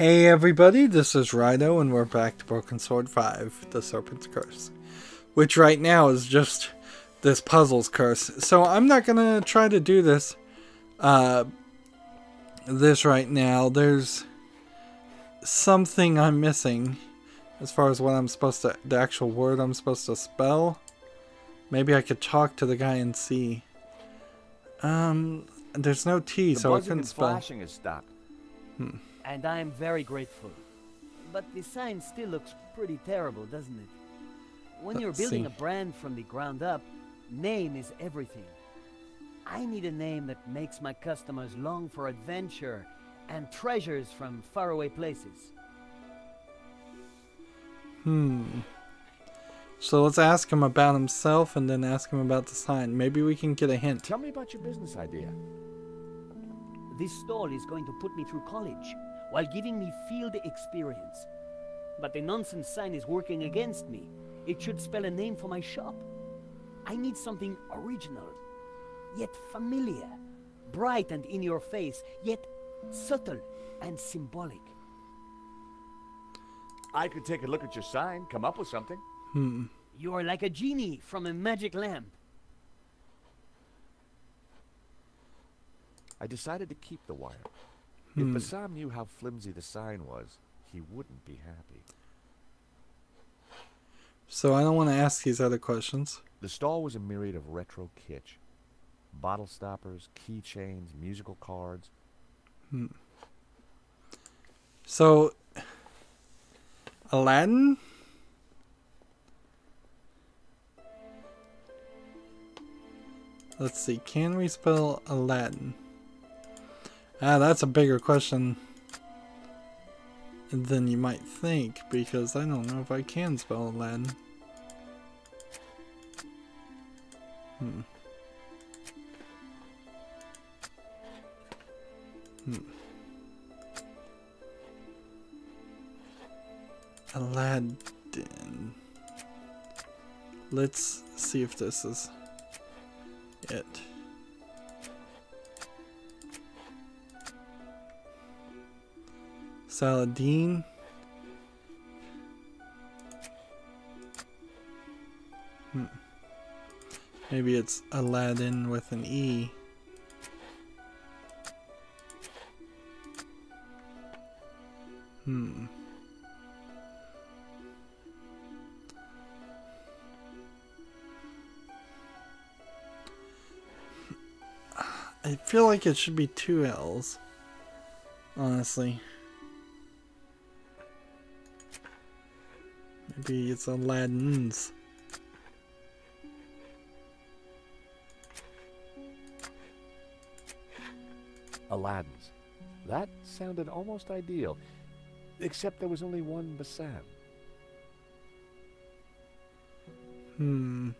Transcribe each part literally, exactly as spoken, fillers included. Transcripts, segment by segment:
Hey everybody, this is Rhino and we're back to Broken Sword five, The Serpent's Curse. Which right now is just this puzzle's curse. So I'm not gonna try to do this, uh, this right now. There's something I'm missing as far as what I'm supposed to, the actual word I'm supposed to spell. Maybe I could talk to the guy and see. Um, there's no T, so I couldn't spell. The buzzing and flashing is stopped. Hmm. And I am very grateful. But the sign still looks pretty terrible, doesn't it? When Let's you're building see. a brand from the ground up, name is everything. I need a name that makes my customers long for adventure and treasures from faraway places. Hmm. So let's ask him about himself and then ask him about the sign. Maybe we can get a hint. Tell me about your business idea. This stall is going to put me through college while giving me field experience. But the nonsense sign is working against me. It should spell a name for my shop. I need something original, yet familiar, bright and in your face, yet subtle and symbolic. I could take a look at your sign, come up with something. Hmm. You are like a genie from a magic lamp. I decided to keep the wire. Hmm. If Bassam knew how flimsy the sign was, he wouldn't be happy. So I don't want to ask these other questions. The stall was a myriad of retro kitsch. Bottle stoppers, keychains, musical cards. Hmm. So, Aladdin? Let's see, can we spell Aladdin? Ah, that's a bigger question than you might think, because I don't know if I can spell Aladdin. Hmm. Hmm. Aladdin. Let's see if this is it. Saladin. Hmm. Maybe it's Aladdin with an E. Hmm. I feel like it should be two L's, honestly. Maybe it's Aladdin's. Aladdin's. That sounded almost ideal, except there was only one Bassam. Hmm.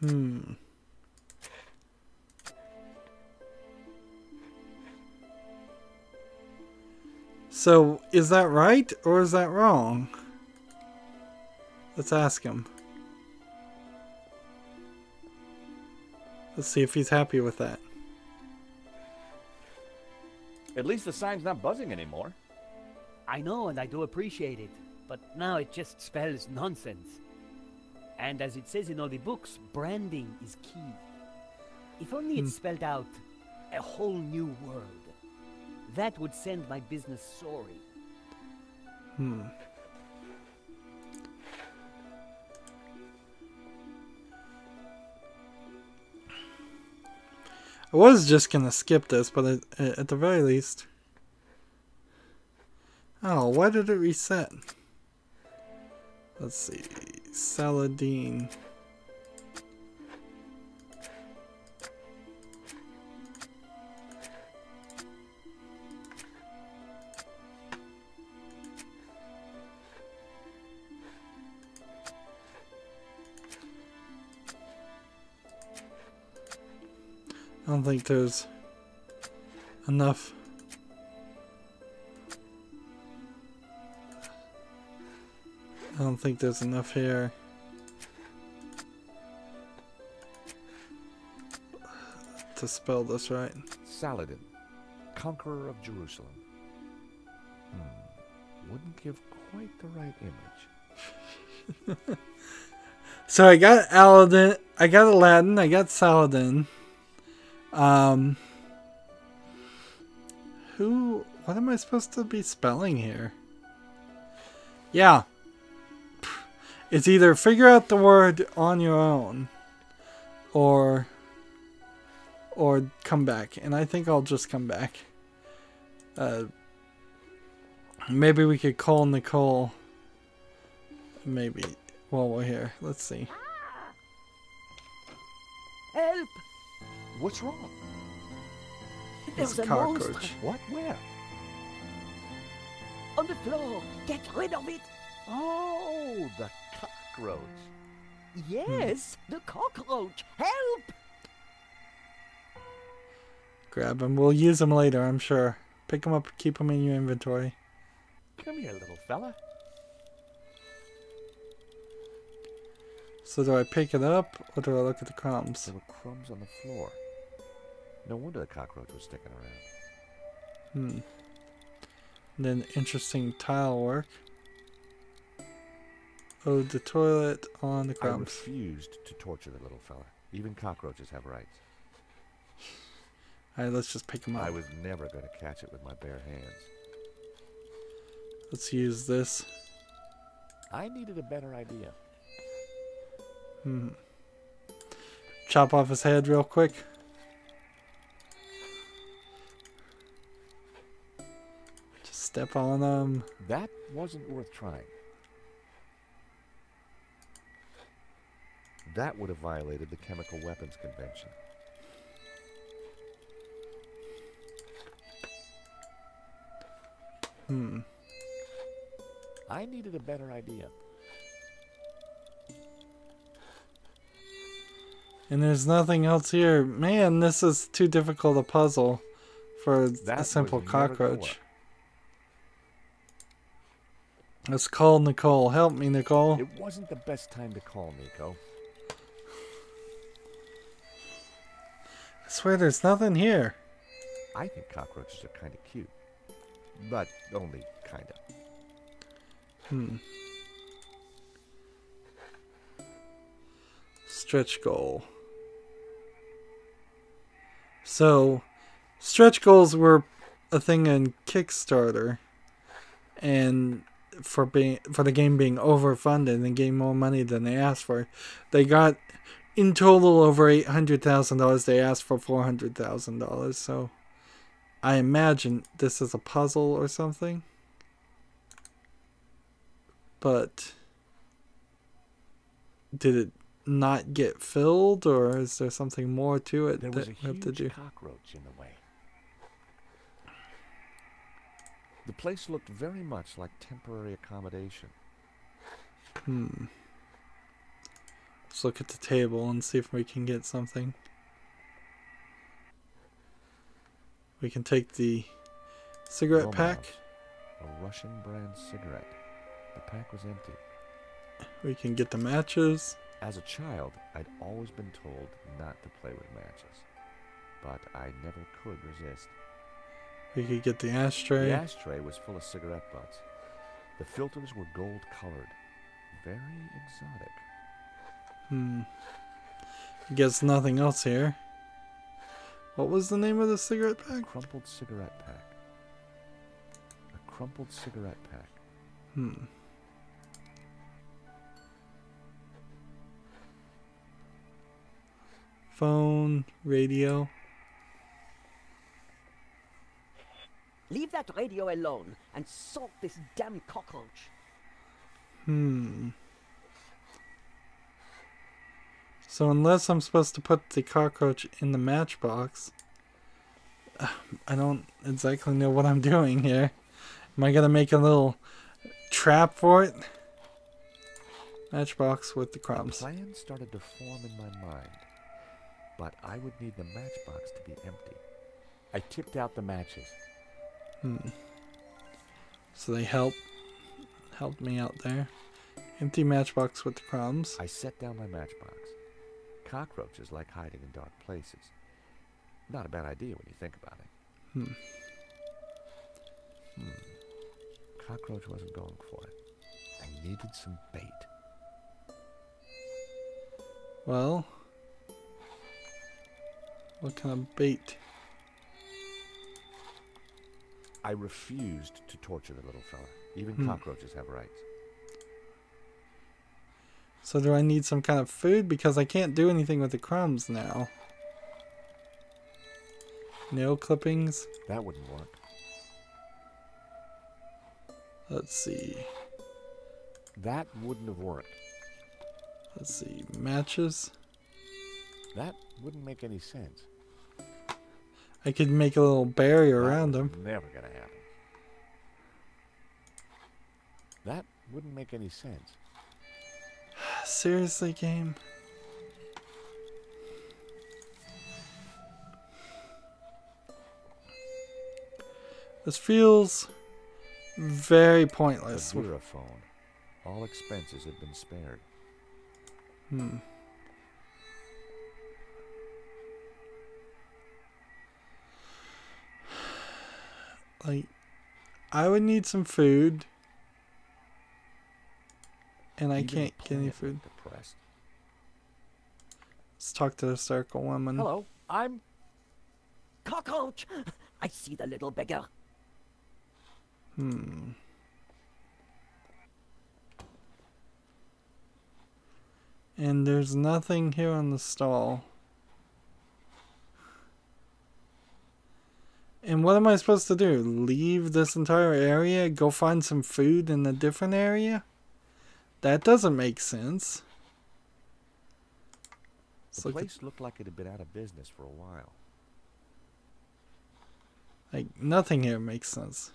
Hmm. So, is that right or is that wrong? Let's ask him. Let's see if he's happy with that. At least the sign's not buzzing anymore. I know, and I do appreciate it, but now it just spells nonsense. And as it says in all the books, branding is key. If only it spelled out a whole new world. That would send my business soaring. Hmm. I was just gonna skip this, but it, it, at the very least... Oh, why did it reset? Let's see... Saladin... I don't think there's enough. I don't think there's enough here to spell this right. Saladin, conqueror of Jerusalem. Hmm. Wouldn't give quite the right image. So I got Aladdin, I got Aladdin, I got Saladin. Um, who? What am I supposed to be spelling here? Yeah, it's either figure out the word on your own, or or come back. And I think I'll just come back. Uh, maybe we could call Nicole. Maybe. Well, we're here. Let's see. Help! What's wrong? There's a cockroach. What? Where? On the floor. Get rid of it. Oh, the cockroach. Yes, hmm. the cockroach. Help! Grab him. We'll use him later, I'm sure. Pick him up. Keep him in your inventory. Come here, little fella. So do I pick it up, or do I look at the crumbs? There were crumbs on the floor. No wonder the cockroach was sticking around. Hmm. And then interesting tile work. Oh, the toilet on the crumbs. I refused to torture the little fella. Even cockroaches have rights. Alright, let's just pick him up. I was never going to catch it with my bare hands. Let's use this. I needed a better idea. Hmm. Chop off his head real quick. Just step on him. That wasn't worth trying. That would have violated the Chemical Weapons Convention. Hmm. I needed a better idea. And there's nothing else here. Man, this is too difficult a puzzle for that a simple cockroach. Let's call Nicole. Help me, Nicole. It wasn't the best time to call, Nico. I swear there's nothing here. I think cockroaches are kind of cute. But only kind of. Hmm. Stretch goal. So, stretch goals were a thing in Kickstarter, and for being for the game being overfunded and getting more money than they asked for, they got in total over eight hundred thousand dollars. They asked for four hundred thousand dollars. So, I imagine this is a puzzle or something. But did it not get filled, or is there something more to it there that was a we have huge to do? Cockroach in the way. The place looked very much like temporary accommodation. Hmm. Let's look at the table and see if we can get something. We can take the cigarette Romanov, pack. A Russian brand cigarette. The pack was empty. We can get the matches. As a child, I'd always been told not to play with matches, but I never could resist. We could get the ashtray. The ashtray was full of cigarette butts. The filters were gold-colored. Very exotic. Hmm. Guess nothing else here. What was the name of the cigarette pack? Crumpled cigarette pack. A crumpled cigarette pack. Hmm. Phone, radio. Leave that radio alone and salt this damn cockroach. Hmm. So unless I'm supposed to put the cockroach in the matchbox, I don't exactly know what I'm doing here. Am I gonna make a little trap for it? Matchbox with the crumbs. The plan started to form in my mind. But I would need the matchbox to be empty. I tipped out the matches. Hmm. So they help, helped me out there. Empty matchbox with the crumbs. I set down my matchbox. Cockroaches like hiding in dark places. Not a bad idea when you think about it. Hmm. Hmm. Cockroach wasn't going for it. I needed some bait. Well, what kind of bait? I refused to torture the little fella. Even hmm. cockroaches have rights. So do I need some kind of food? Because I can't do anything with the crumbs now. Nail clippings? That wouldn't work. Let's see. That wouldn't have worked. Let's see. Matches? That wouldn't make any sense. I could make a little barrier that around them. Never gonna happen. That wouldn't make any sense. Seriously, game? This feels very pointless. The Vera phone. All expenses have been spared. Hmm. Like, I would need some food, and I can't get any food. Depressed. Let's talk to the circle woman. Hello, I'm Cockroach. I see the little beggar. Hmm. And there's nothing here on the stall. And what am I supposed to do? Leave this entire area? Go find some food in a different area? That doesn't make sense. The Let's place looked like it had been out of business for a while. Like, nothing here makes sense.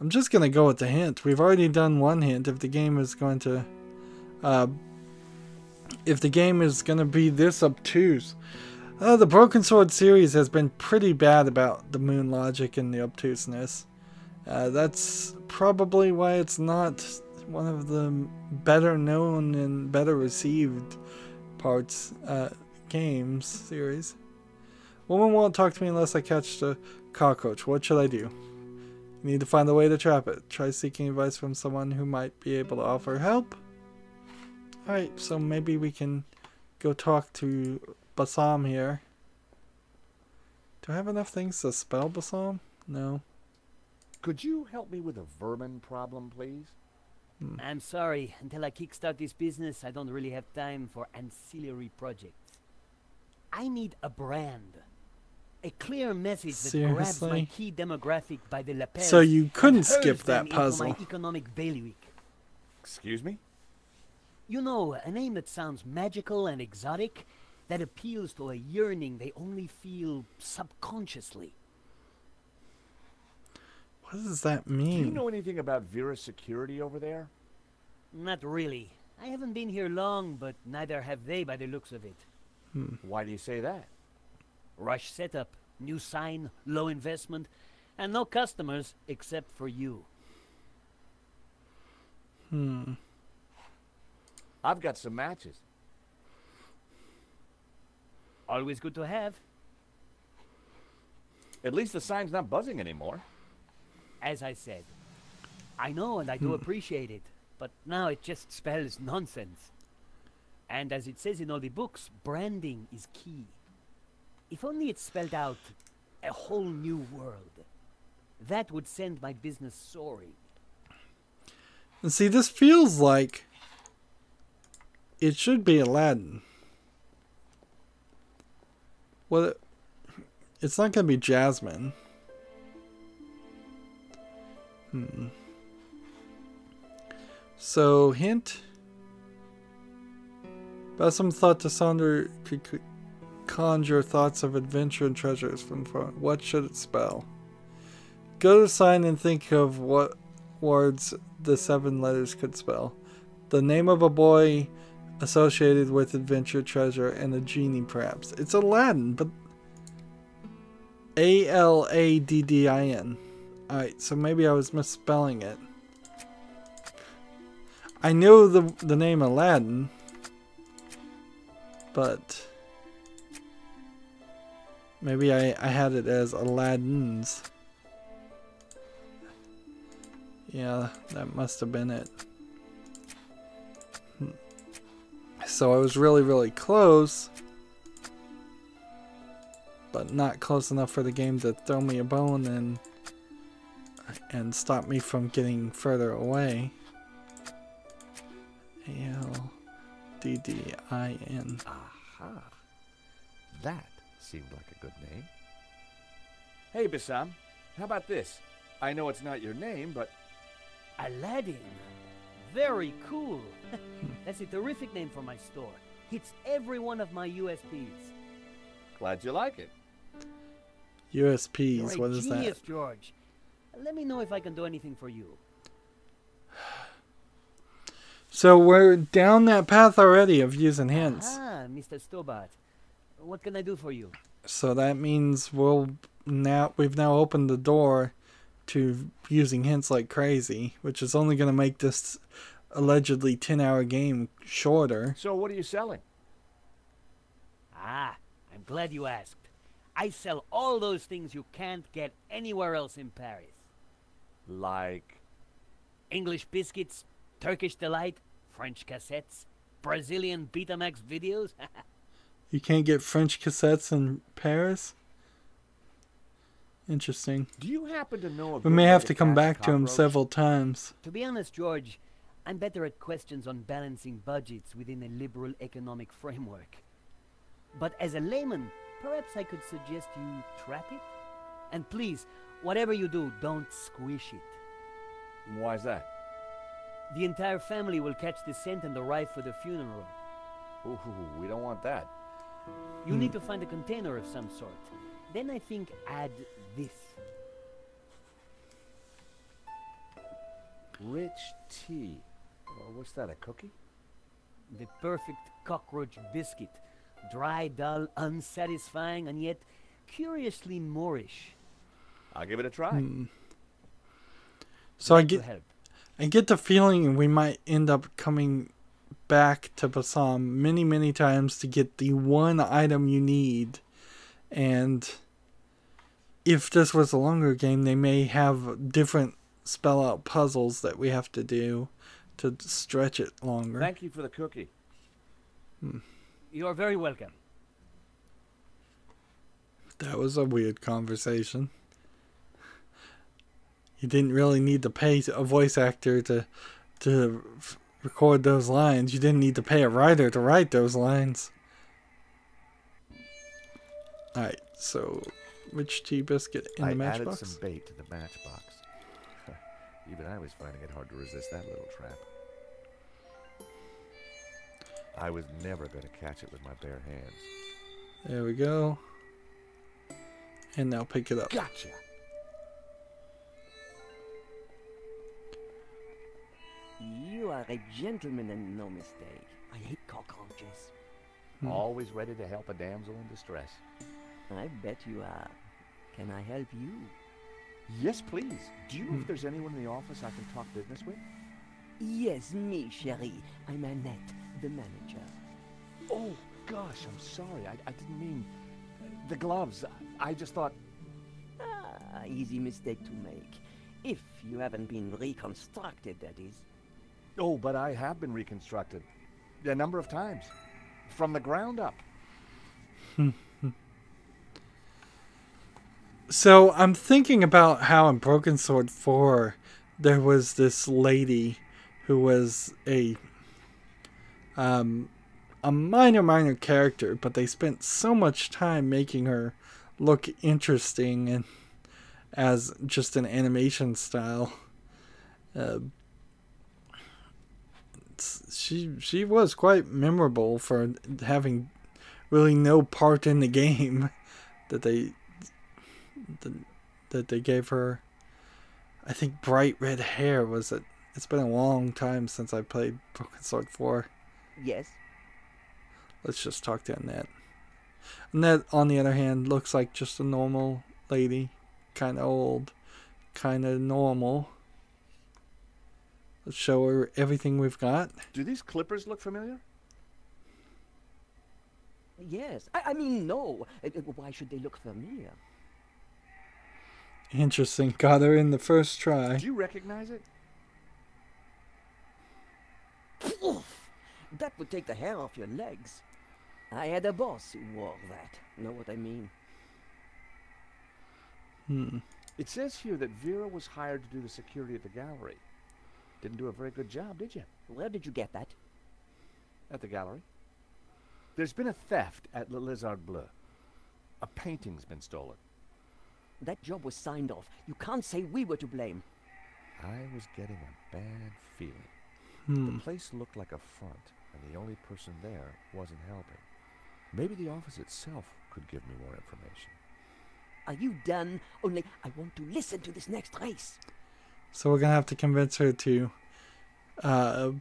I'm just going to go with the hint. We've already done one hint. If the game is going to... Uh, if the game is going to be this obtuse... Uh, the Broken Sword series has been pretty bad about the moon logic and the obtuseness. Uh, that's probably why it's not one of the better known and better received parts, uh, games series. Woman won't talk to me unless I catch the cockroach. What should I do? You need to find a way to trap it. Try seeking advice from someone who might be able to offer help. Alright, so maybe we can go talk to... Bassam here. Do I have enough things to spell Bassam? No. Could you help me with a vermin problem, please? Hmm. I'm sorry. Until I kickstart this business, I don't really have time for ancillary projects. I need a brand. A clear message Seriously? that grabs my key demographic by the lapel. So you couldn't skip that puzzle. My economic bailiwick. Excuse me? You know, a name that sounds magical and exotic... that appeals to a yearning they only feel subconsciously. What does that mean? Do you know anything about Vera's security over there? Not really. I haven't been here long, but neither have they by the looks of it. Hmm. Why do you say that? Rush setup, new sign, low investment, and no customers except for you. Hmm. I've got some matches. Always good to have. At least the sign's not buzzing anymore. As I said, I know and I do appreciate it, but now it just spells nonsense. And as it says in all the books, branding is key. If only it spelled out a whole new world. That would send my business soaring. And see, this feels like it should be Aladdin. Well, it, it's not going to be Jasmine. Hmm. So, hint. Bassam thought to Sonder could, could conjure thoughts of adventure and treasures from front. What should it spell? Go to the sign and think of what words the seven letters could spell. The name of a boy... associated with adventure, treasure, and a genie, perhaps. It's Aladdin, but... A L A D D I N. Alright, so maybe I was misspelling it. I know the, the name Aladdin, but... Maybe I, I had it as Aladdin's. Yeah, that must have been it. So I was really, really close, but not close enough for the game to throw me a bone and and stop me from getting further away. A L D D I N. Aha. That seemed like a good name. Hey, Bassam, how about this? I know it's not your name, but... Aladdin. Very cool. That's a terrific name for my store. Hits every one of my U S Ps. Glad you like it. U S Ps, Great what is genius, that? Genius, George. Let me know if I can do anything for you. So we're down that path already of using hints. Ah, Mister Stobbart. What can I do for you? So that means we'll now we've now opened the door to using hints like crazy, which is only going to make this allegedly ten hour game shorter. So what are you selling? Ah, I'm glad you asked. I sell all those things you can't get anywhere else in Paris. Like? English biscuits, Turkish delight, French cassettes, Brazilian Betamax videos. You can't get French cassettes in Paris? Interesting. Do you happen to know? We may have to come back to him several times. To be honest, George, I'm better at questions on balancing budgets within a liberal economic framework. But as a layman, perhaps I could suggest you trap it? And please, whatever you do, don't squish it. Why's that? The entire family will catch the scent and arrive for the funeral. Ooh, we don't want that. You hmm. need to find a container of some sort. Then I think add this. Rich tea. Well, what's that, a cookie? The perfect cockroach biscuit. Dry, dull, unsatisfying, and yet curiously Moorish. I'll give it a try. Hmm. So I get, I get the feeling we might end up coming back to Bassam many, many times to get the one item you need. And if this was a longer game, they may have different spell out puzzles that we have to do to stretch it longer. Thank you for the cookie. Hmm. You're very welcome. That was a weird conversation. You didn't really need to pay a voice actor to to record those lines. You didn't need to pay a writer to write those lines. Alright, so rich tea biscuit in I the matchbox? I added some bait to the matchbox. Even I was finding it hard to resist that little trap. I was never going to catch it with my bare hands. There we go. And now pick it up. Gotcha! You are a gentleman and no mistake. I hate cockroaches. Hmm. Always ready to help a damsel in distress. I bet you are. Can I help you? Yes, please. Do you know hmm. if there's anyone in the office I can talk business with? Yes, me, chérie. I'm Annette, the manager. Oh, gosh, I'm sorry. I, I didn't mean... The gloves. I, I just thought... Ah, easy mistake to make. If you haven't been reconstructed, that is. Oh, but I have been reconstructed. A number of times. From the ground up. So I'm thinking about how in Broken Sword four there was this lady who was a um, a minor minor character, but they spent so much time making her look interesting and as just an animation style. Uh, she she was quite memorable for having really no part in the game that they. That they gave her, I think, bright red hair. Was it? It's been a long time since I played Broken Sword four. Yes. Let's just talk to Annette. Annette, on the other hand, looks like just a normal lady, kind of old, kind of normal. Let's show her everything we've got. Do these clippers look familiar? Yes. I, I mean, no. Why should they look familiar? Interesting. Got her in the first try. Did you recognize it? Oof. That would take the hair off your legs. I had a boss who wore that. Know what I mean? Hmm. It says here that Vera was hired to do the security at the gallery. Didn't do a very good job, did you? Where did you get that? At the gallery. There's been a theft at Le Lizard Bleu. A painting's been stolen. That job was signed off. You can't say we were to blame. I was getting a bad feeling. Hmm. The place looked like a front, and the only person there wasn't helping. Maybe the office itself could give me more information. Are you done? Only I want to listen to this next race. So we're gonna have to convince her to, uh,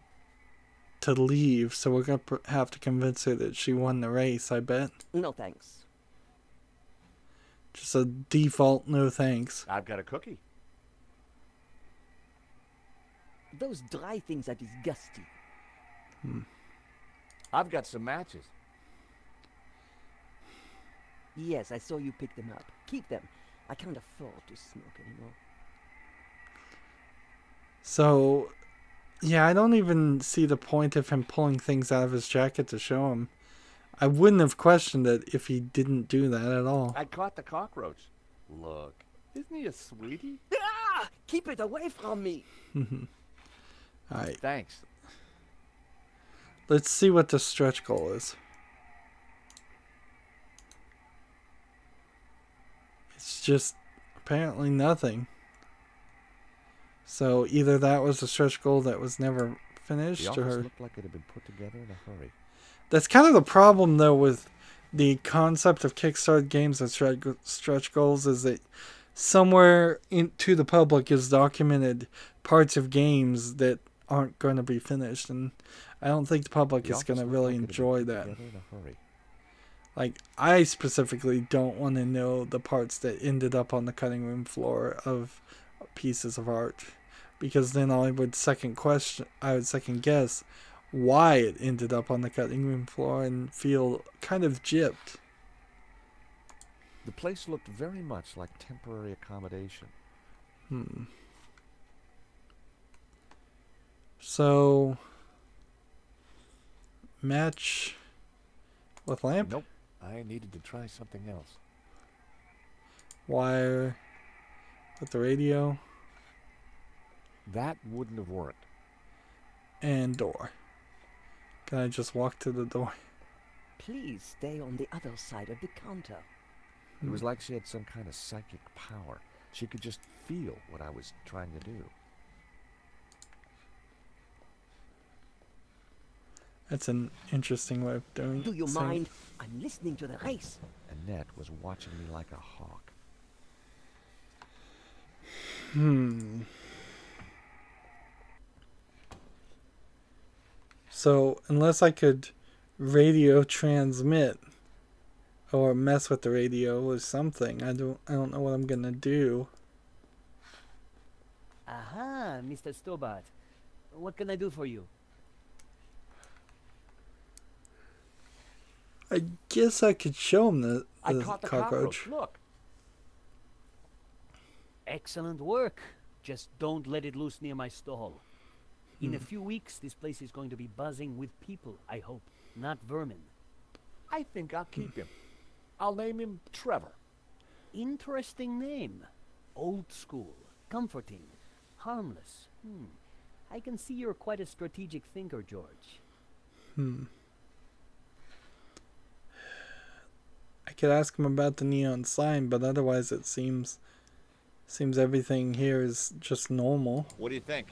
to leave. So we're gonna have to convince her that she won the race. I bet. No thanks. Just a default no thanks. I've got a cookie. Those dry things are disgusting. Hmm. I've got some matches. Yes, I saw you pick them up. Keep them. I can't afford to smoke anymore. So, yeah, I don't even see the point of him pulling things out of his jacket to show him. I wouldn't have questioned it if he didn't do that at all. I caught the cockroach. Look, isn't he a sweetie? Ah! Keep it away from me. all right. Thanks. Let's see what the stretch goal is. It's just apparently nothing. So either that was a stretch goal that was never finished, or looked like it had been put together in a hurry. That's kind of the problem, though, with the concept of Kickstarter games and stretch, stretch goals, is that somewhere in, to the public is documented parts of games that aren't going to be finished, and I don't think the public the is going to really enjoy that. Like, I specifically don't want to know the parts that ended up on the cutting room floor of pieces of art, because then I would second question, I would second guess why it ended up on the cutting room floor and feel kind of gypped. The place looked very much like temporary accommodation. Hmm. So, match with lamp? Nope. I needed to try something else. Wire with the radio. That wouldn't have worked. And door. Can I just walk to the door? Please stay on the other side of the counter. It was like she had some kind of psychic power. She could just feel what I was trying to do. That's an interesting way of doing it. Do you mind? I'm listening to the race. Annette was watching me like a hawk. Hmm. So, unless I could radio transmit or mess with the radio or something, I don't I don't know what I'm going to do. Aha, Mister Stobbart. What can I do for you? I guess I could show him the, the, I caught the cockroach. cockroach. Look. Excellent work. Just don't let it loose near my stall. In a few weeks, this place is going to be buzzing with people, I hope, not vermin. I think I'll keep him. I'll name him Trevor. Interesting name. Old school, comforting, harmless. Hmm. I can see you're quite a strategic thinker, George. Hmm. I could ask him about the neon sign, but otherwise it seems, seems everything here is just normal. What do you think?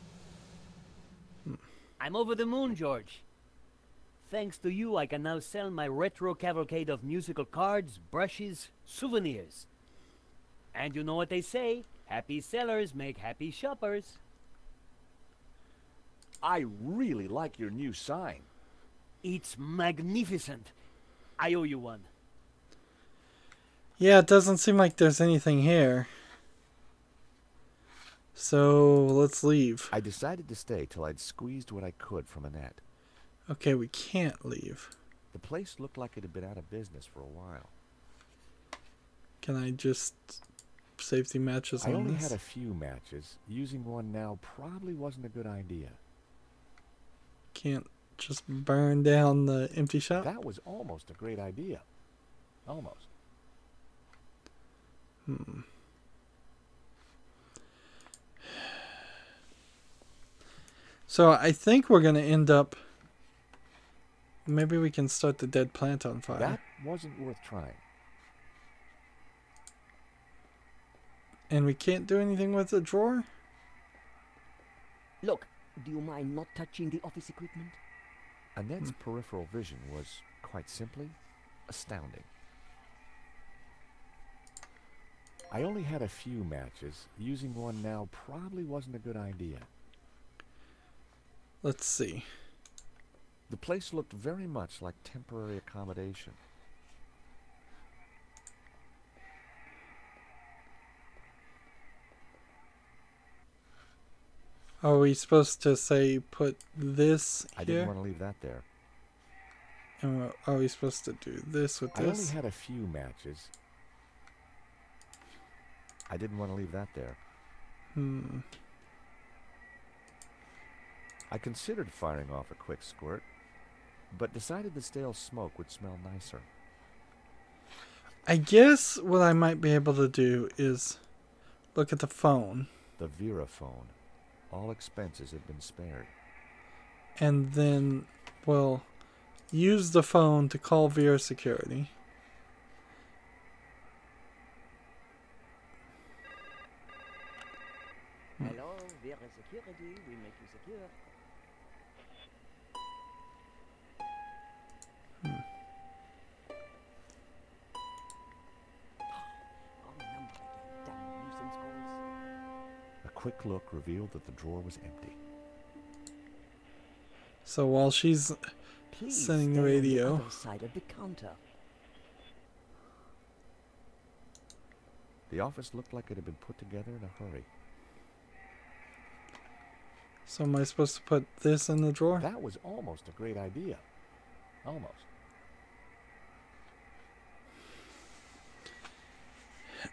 I'm over the moon, George. Thanks to you, I can now sell my retro cavalcade of musical cards, brushes, souvenirs. And you know what they say, happy sellers make happy shoppers. I really like your new sign. It's magnificent. I owe you one. Yeah, it doesn't seem like there's anything here. So, let's leave. I decided to stay till I'd squeezed what I could from Annette. Okay, we can't leave. The place looked like it had been out of business for a while. Can I just save the matches on this? I only had a few matches. Using one now probably wasn't a good idea. Can't just burn down the empty shop? That was almost a great idea. Almost. Hmm. So I think we're going to end up... Maybe we can start the dead plant on fire. That wasn't worth trying. And we can't do anything with the drawer? Look, do you mind not touching the office equipment? Annette's hmm. peripheral vision was, quite simply, astounding. I only had a few matches. Using one now probably wasn't a good idea. Let's see. The place looked very much like temporary accommodation. Are we supposed to say put this here? I didn't want to leave that there. And are we supposed to do this with this? I only had a few matches. I didn't want to leave that there. Hmm. I considered firing off a quick squirt, but decided the stale smoke would smell nicer. I guess what I might be able to do is look at the phone. The Vera phone. All expenses had been spared. And then we'll use the phone to call Vera Security. Hello, Vera Security. We make you secure. A quick look revealed that the drawer was empty. So while she's Please sending the radio on the other side of the counter. The office looked like it had been put together in a hurry. So am I supposed to put this in the drawer? That was almost a great idea. Almost.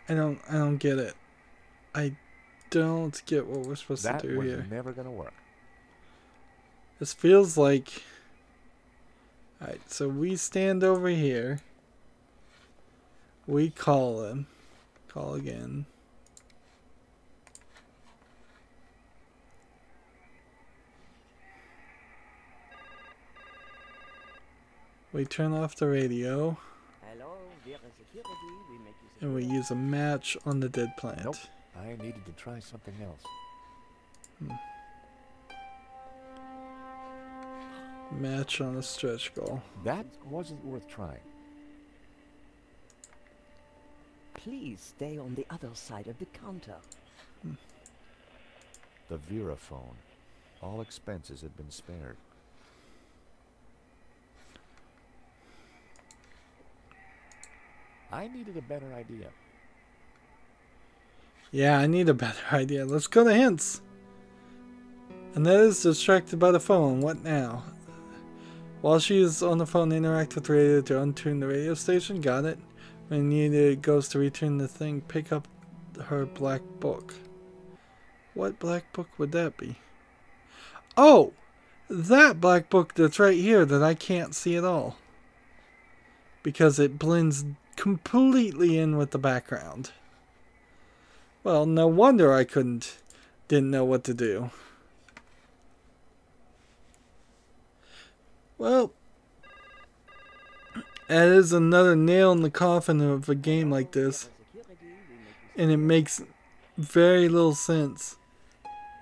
I don't I don't get it. I don't get what we're supposed that to do here. That was never going to work. This feels like... Alright, so we stand over here. We call him. Call again. We turn off the radio. Hello, Vera Security. We make you secure. And we use a match on the dead plant. Nope. I needed to try something else. Hmm. Match on a stretch goal. That wasn't worth trying. Please stay on the other side of the counter. Hmm. The Vera phone. All expenses had been spared. I needed a better idea. Yeah, I need a better idea. Let's go to hints. Annette is distracted by the phone. What now? While she is on the phone, interact with the radio to untune the radio station. Got it. When needed, it goes to retune the thing. Pick up her black book. What black book would that be? Oh! That black book that's right here that I can't see at all. Because it blends completely in with the background. Well, no wonder I couldn't, didn't know what to do. Well, that is another nail in the coffin of a game like this. And it makes very little sense.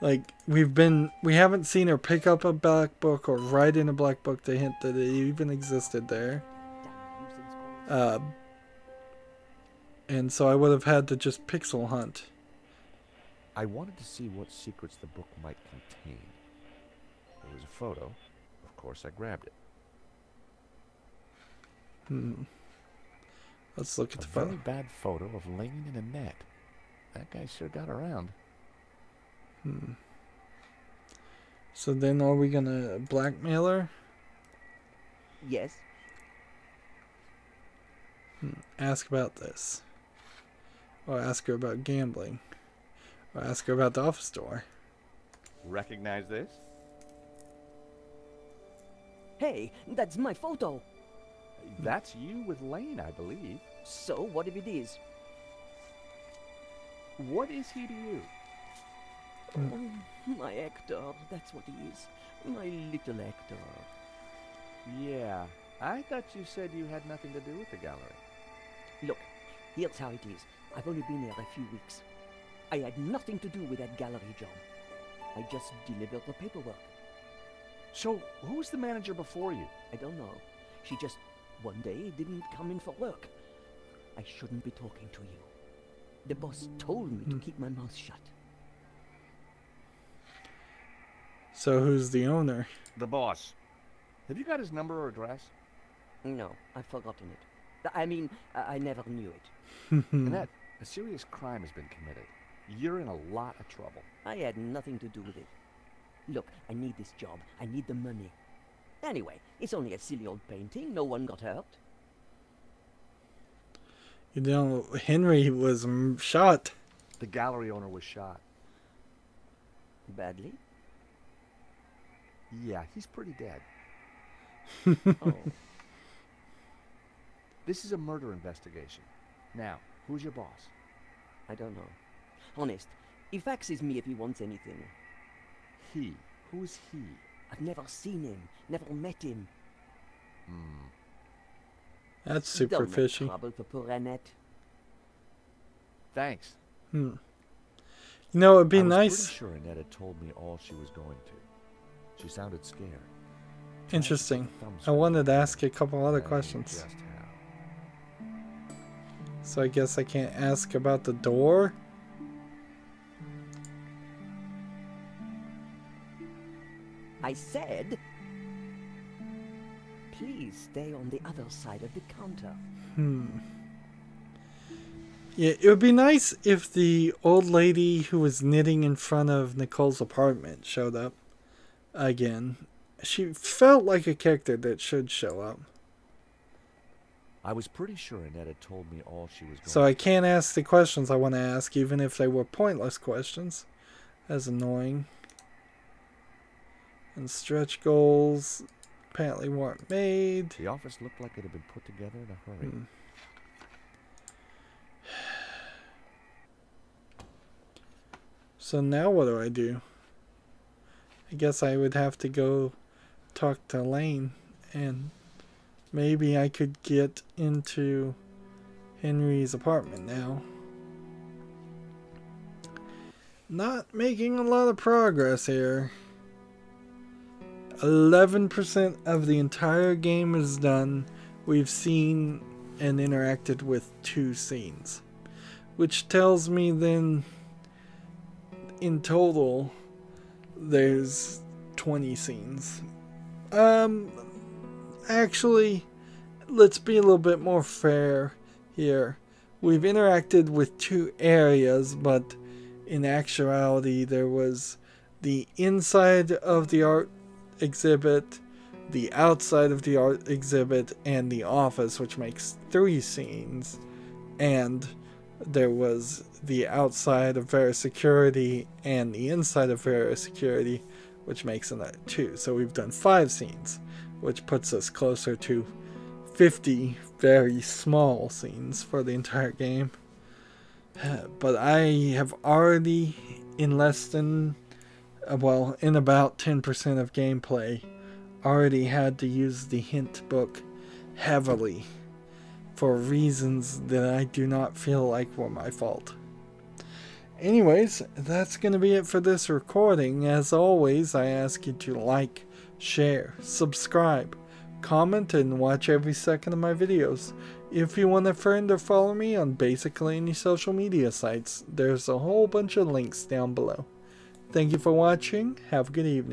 Like, we've been, we haven't seen her pick up a black book or write in a black book to hint that it even existed there. Uh, and so I would have had to just pixel hunt. I wanted to see what secrets the book might contain. There was a photo. Of course, I grabbed it. Hmm. Let's look at the photo. A very bad photo of Lane and Annette. That guy sure got around. Hmm. So then are we going to blackmail her? Yes. Ask about this. Or ask her about gambling. Or ask her about the office door. Recognize this? Hey, that's my photo. That's you with Lane, I believe. So, what if it is? What is he to you? Mm. Oh, my actor, that's what he is. My little actor. Yeah, I thought you said you had nothing to do with the gallery. Look, here's how it is. I've only been here a few weeks. I had nothing to do with that gallery job. I just delivered the paperwork. So, who was the manager before you? I don't know. She just, one day, didn't come in for work. I shouldn't be talking to you. The boss told me mm. to keep my mouth shut. So who's the owner? The boss. Have you got his number or address? No, I've forgotten it. I mean, I never knew it. Annette, a serious crime has been committed. You're in a lot of trouble. I had nothing to do with it. Look, I need this job. I need the money. Anyway, it's only a silly old painting. No one got hurt. You know, Henry was shot. The gallery owner was shot. Badly? Yeah, he's pretty dead. Oh. This is a murder investigation. Now, who's your boss? I don't know. Honest, he faxes me if he wants anything. He? Who is he? I've never seen him. Never met him. Hmm. That's superficial. Don't make trouble for poor Annette. Thanks. Hmm. You know, it'd be nice. I'm sure Annette had told me all she was going to. She sounded scared. Interesting. I wanted to ask a couple other questions. So I guess I can't ask about the door. I said, please stay on the other side of the counter. Hmm. Yeah, it would be nice if the old lady who was knitting in front of Nicole's apartment showed up again. She felt like a character that should show up. I was pretty sure Annette had told me all she was going to. So I can't ask the questions I want to ask, even if they were pointless questions. That's annoying. And stretch goals apparently weren't made. The office looked like it had been put together in a hurry. Hmm. So now what do I do? I guess I would have to go talk to Lane, and maybe I could get into Henry's apartment now. Not making a lot of progress here. eleven percent of the entire game is done. We've seen and interacted with two scenes, which tells me then in total there's twenty scenes. Um, actually, let's be a little bit more fair here. We've interacted with two areas, but in actuality there was the inside of the art exhibit, the outside of the art exhibit, and the office, which makes three scenes. And there was the outside of Vera Security and the inside of Vera Security, which makes another two. So we've done five scenes, which puts us closer to fifty very small scenes for the entire game. But I have already, in less than well, in about ten percent of gameplay, already had to use the hint book heavily for reasons that I do not feel like were my fault. Anyways, that's going to be it for this recording. As always, I ask you to like, share, subscribe, comment, and watch every second of my videos. If you want to friend or follow me on basically any social media sites, there's a whole bunch of links down below. Thank you for watching. Have a good evening.